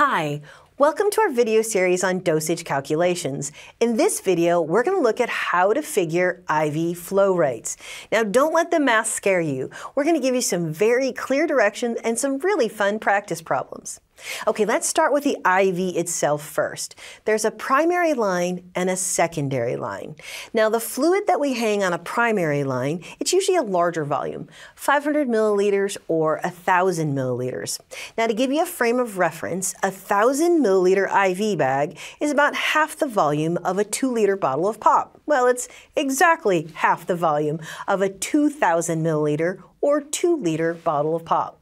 Hi, welcome to our video series on dosage calculations. In this video, we're going to look at how to figure IV flow rates. Now, don't let the math scare you. We're going to give you some very clear directions and some really fun practice problems. Okay, let's start with the IV itself first. There's a primary line and a secondary line. Now, the fluid that we hang on a primary line, it's usually a larger volume, 500 milliliters or 1,000 milliliters. Now, to give you a frame of reference, a 1,000 milliliter IV bag is about half the volume of a 2-liter bottle of pop. Well, it's exactly half the volume of a 2,000 milliliter or 2-liter bottle of pop.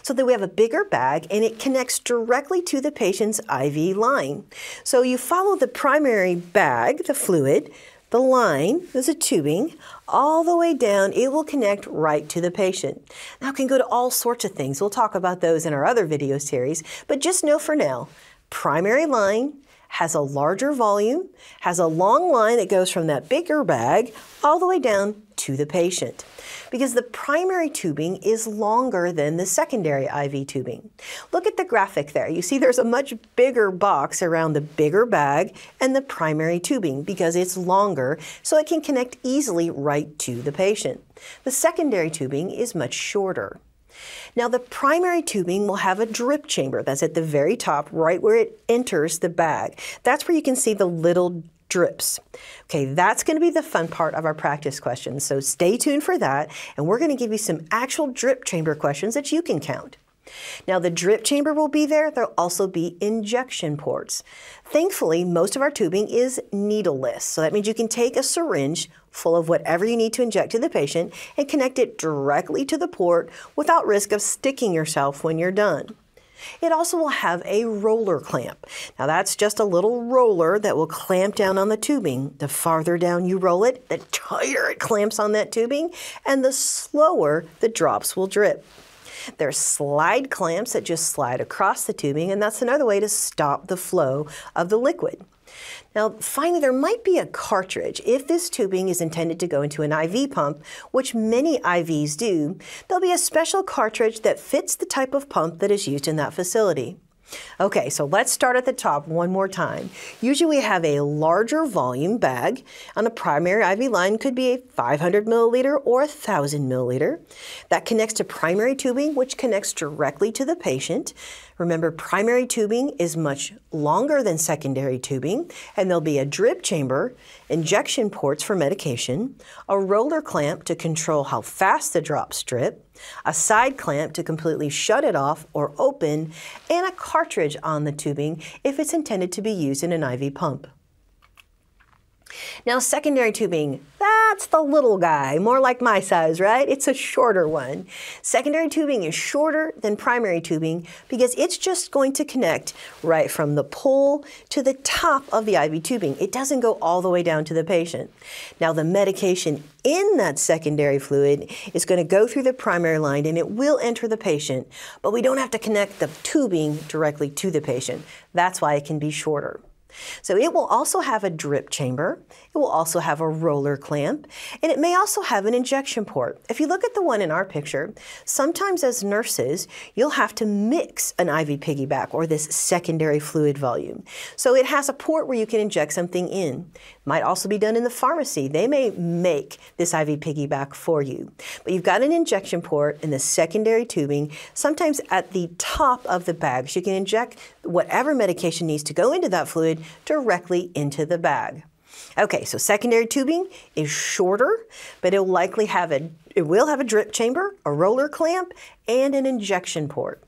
So then we have a bigger bag, and it connects directly to the patient's IV line. So you follow the primary bag, the fluid, the line, there's a tubing, all the way down. It will connect right to the patient. Now it can go to all sorts of things. We'll talk about those in our other video series, but just know for now, primary line has a larger volume, has a long line that goes from that bigger bag all the way down to the patient, because the primary tubing is longer than the secondary IV tubing. Look at the graphic there. You see there's a much bigger box around the bigger bag and the primary tubing because it's longer, so it can connect easily right to the patient. The secondary tubing is much shorter. Now, the primary tubing will have a drip chamber that's at the very top, right where it enters the bag. That's where you can see the little drips. Okay, that's going to be the fun part of our practice questions, so stay tuned for that, and we're going to give you some actual drip chamber questions that you can count. Now, the drip chamber will be there. There'll also be injection ports. Thankfully, most of our tubing is needleless, so that means you can take a syringe full of whatever you need to inject to the patient and connect it directly to the port without risk of sticking yourself when you're done. It also will have a roller clamp. Now, that's just a little roller that will clamp down on the tubing. The farther down you roll it, the tighter it clamps on that tubing, and the slower the drops will drip. There's slide clamps that just slide across the tubing, and that's another way to stop the flow of the liquid. Now, finally, there might be a cartridge. If this tubing is intended to go into an IV pump, which many IVs do, there'll be a special cartridge that fits the type of pump that is used in that facility. Okay, so let's start at the top one more time. Usually we have a larger volume bag on a primary IV line, could be a 500 milliliter or 1,000 milliliter. That connects to primary tubing, which connects directly to the patient. Remember, primary tubing is much longer than secondary tubing, and there'll be a drip chamber, injection ports for medication, a roller clamp to control how fast the drops drip, a side clamp to completely shut it off or open, and a cartridge on the tubing if it's intended to be used in an IV pump. Now, secondary tubing, that's the little guy, more like my size, right? It's a shorter one. Secondary tubing is shorter than primary tubing because it's just going to connect right from the pole to the top of the IV tubing. It doesn't go all the way down to the patient. Now, the medication in that secondary fluid is going to go through the primary line, and it will enter the patient, but we don't have to connect the tubing directly to the patient. That's why it can be shorter. So it will also have a drip chamber, it will also have a roller clamp, and it may also have an injection port. If you look at the one in our picture, sometimes as nurses, you'll have to mix an IV piggyback or this secondary fluid volume. So it has a port where you can inject something in. It might also be done in the pharmacy. They may make this IV piggyback for you. But you've got an injection port in the secondary tubing. Sometimes at the top of the bag, so you can inject whatever medication needs to go into that fluid directly into the bag. Okay, so secondary tubing is shorter, but it will likely have a drip chamber, a roller clamp, and an injection port.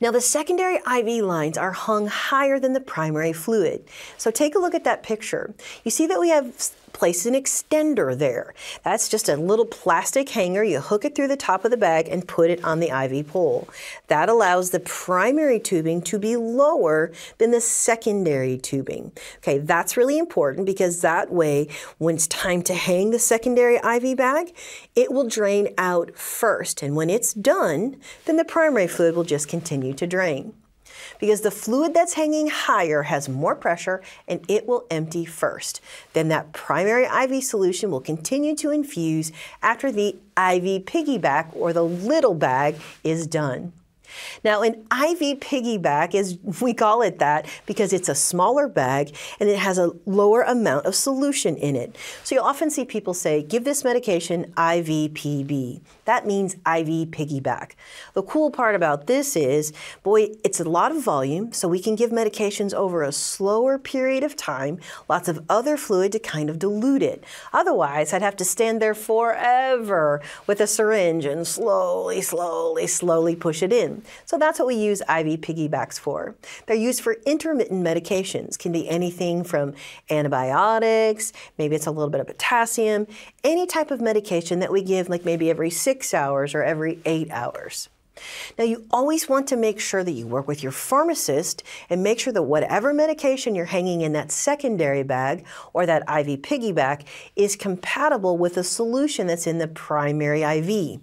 Now, the secondary IV lines are hung higher than the primary fluid. So take a look at that picture. You see that we have placed an extender there. That's just a little plastic hanger. You hook it through the top of the bag and put it on the IV pole. That allows the primary tubing to be lower than the secondary tubing. Okay, that's really important because that way, when it's time to hang the secondary IV bag, it will drain out first. And when it's done, then the primary fluid will just continue to drain, because the fluid that's hanging higher has more pressure and it will empty first. Then that primary IV solution will continue to infuse after the IV piggyback or the little bag is done. Now, an IV piggyback is, we call it that because it's a smaller bag and it has a lower amount of solution in it. So you'll often see people say, give this medication IVPB. That means IV piggyback. The cool part about this is, boy, it's a lot of volume, so we can give medications over a slower period of time, lots of other fluid to kind of dilute it. Otherwise, I'd have to stand there forever with a syringe and slowly, slowly, slowly push it in. So that's what we use IV piggybacks for. They're used for intermittent medications. Can be anything from antibiotics, maybe it's a little bit of potassium, any type of medication that we give like maybe every 6 hours or every 8 hours. Now, you always want to make sure that you work with your pharmacist and make sure that whatever medication you're hanging in that secondary bag or that IV piggyback is compatible with the solution that's in the primary IV.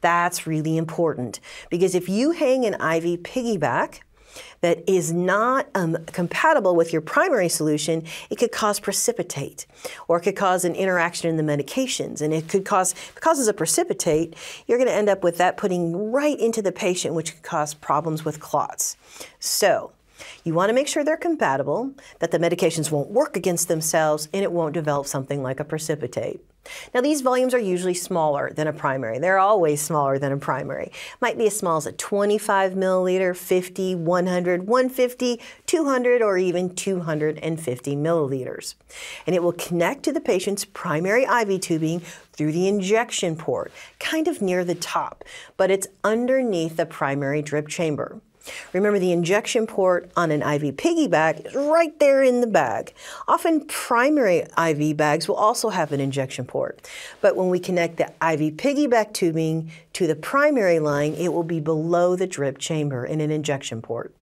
That's really important, because if you hang an IV piggyback that is not compatible with your primary solution, it could cause precipitate, or it could cause an interaction in the medications, and it could cause, if it causes a precipitate, you're going to end up with that putting right into the patient, which could cause problems with clots. So you want to make sure they're compatible, that the medications won't work against themselves, and it won't develop something like a precipitate. Now, these volumes are usually smaller than a primary. They're always smaller than a primary. Might be as small as a 25 milliliter, 50, 100, 150, 200, or even 250 milliliters. And it will connect to the patient's primary IV tubing through the injection port, kind of near the top, but it's underneath the primary drip chamber. Remember, the injection port on an IV piggyback is right there in the bag. Often primary IV bags will also have an injection port, but when we connect the IV piggyback tubing to the primary line, it will be below the drip chamber in an injection port.